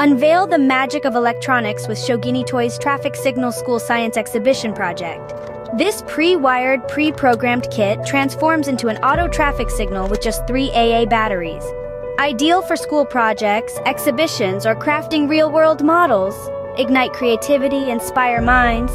Unveil the magic of electronics with Shogini Toys Traffic Signal School Science Exhibition Project. This pre-wired, pre-programmed kit transforms into an auto traffic signal with just 3 AA batteries. Ideal for school projects, exhibitions, or crafting real-world models. Ignite creativity, inspire minds,